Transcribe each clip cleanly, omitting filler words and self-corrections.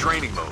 training mode.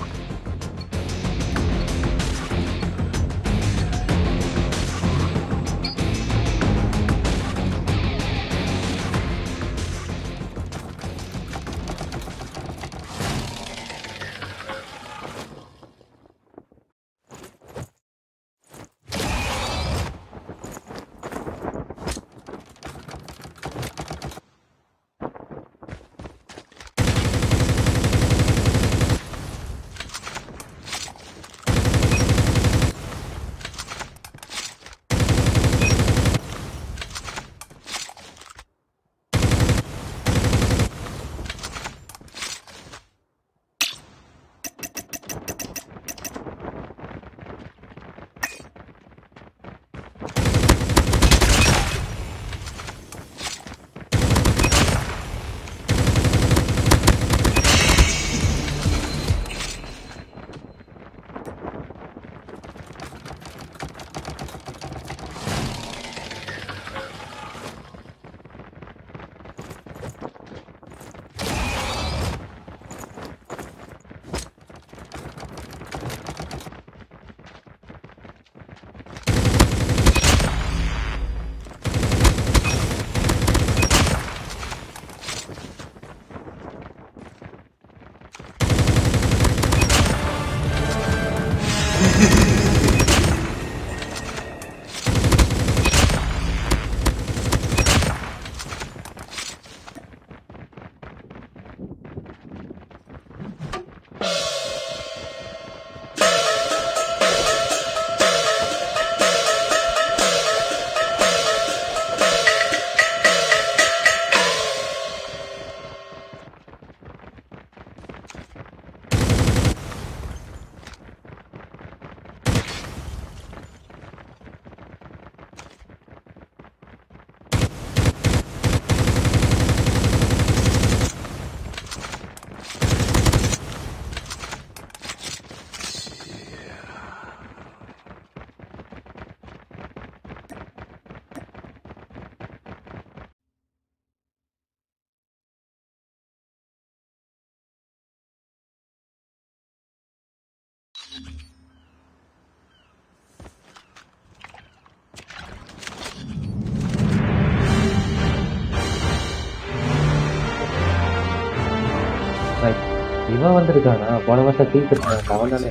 இவன் வந்திருக்கானா? போன வருஷம் தீர்த்துட்டான் அவன் தானே.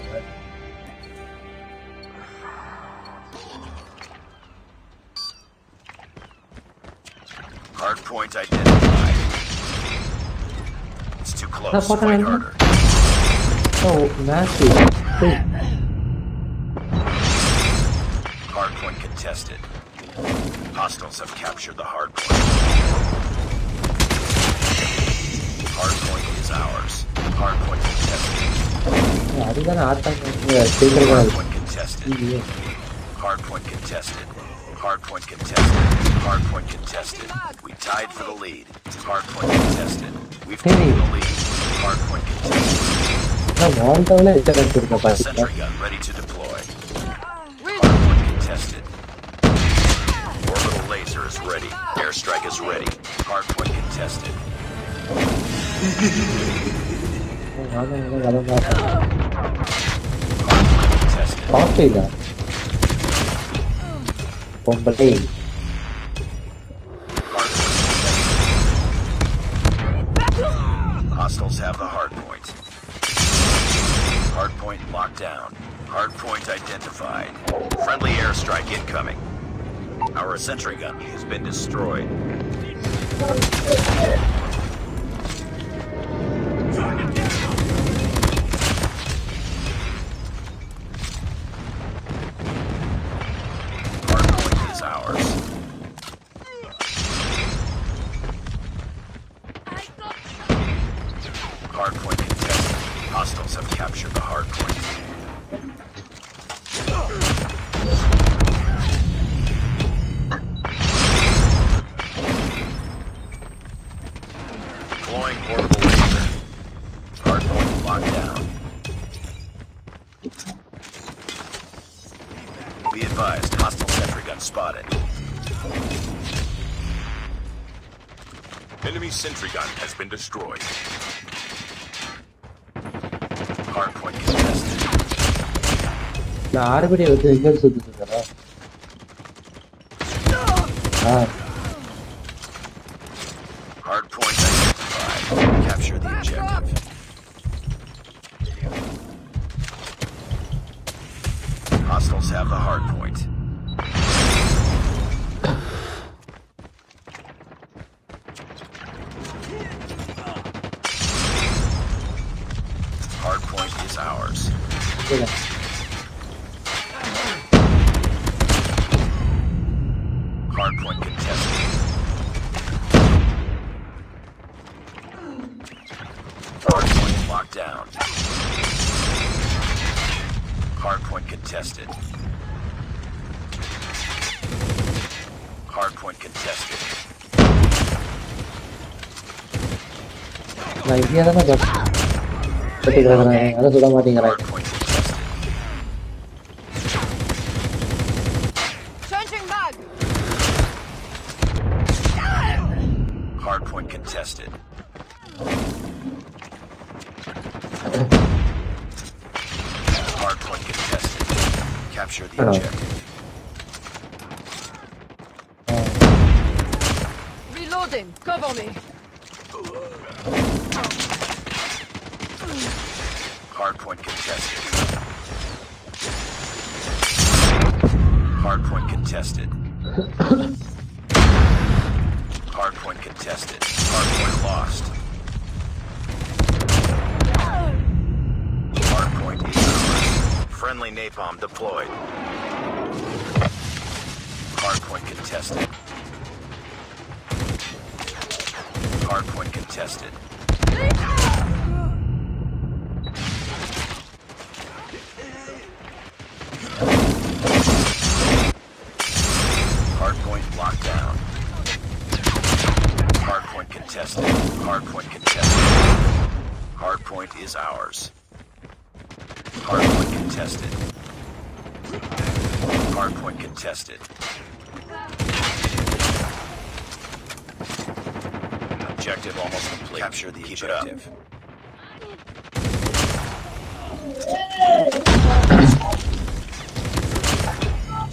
Hard point contested. Hostiles have captured the hard point. Hard point is ours. Hard point contested. Yeah, I think hard point contested. Hard point contested. Hard point contested. Hard point contested. We tied for the lead. Hard point contested. We've taken the lead. Hard point contested. Sentry gun ready to deploy. Hard point contested. Orbital laser is ready. Airstrike is ready. Hard point contested. Hostiles have the hard point. Hard point locked down. Hard point identified. Friendly airstrike incoming. Our sentry gun has been destroyed. Enemy sentry gun has been destroyed. Hard point identified. Capture the objective. Hostiles have the hard point. Hard point is ours. Hard point contested. Hard point locked down. Hardpoint contested. Hardpoint contested. Hardpoint contested. Changing back. Hardpoint contested. Hardpoint contested. Capture the objective. Reloading. Cover me. Hardpoint contested. Hardpoint contested. Hardpoint contested. Hardpoint lost. Friendly napalm deployed. Hardpoint contested. Hardpoint contested. Hardpoint locked down. Hardpoint contested. Hardpoint contested. Hardpoint is ours. Hardpoint contested. Hardpoint contested. Objective almost complete. Capture the objective.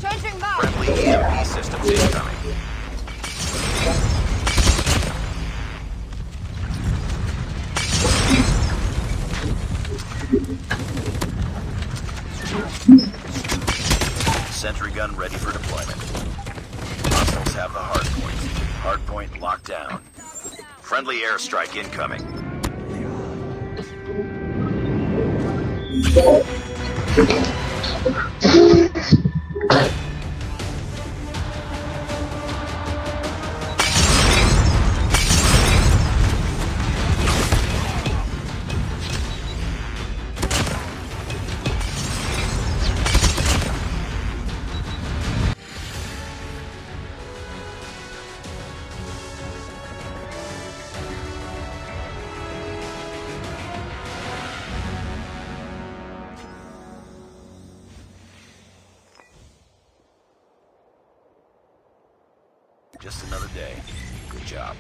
Changing back. Friendly EMP systems incoming. Sentry gun ready for deployment. Hostiles have the hard point. Hard point locked down. Friendly airstrike incoming. Just another day. Good job.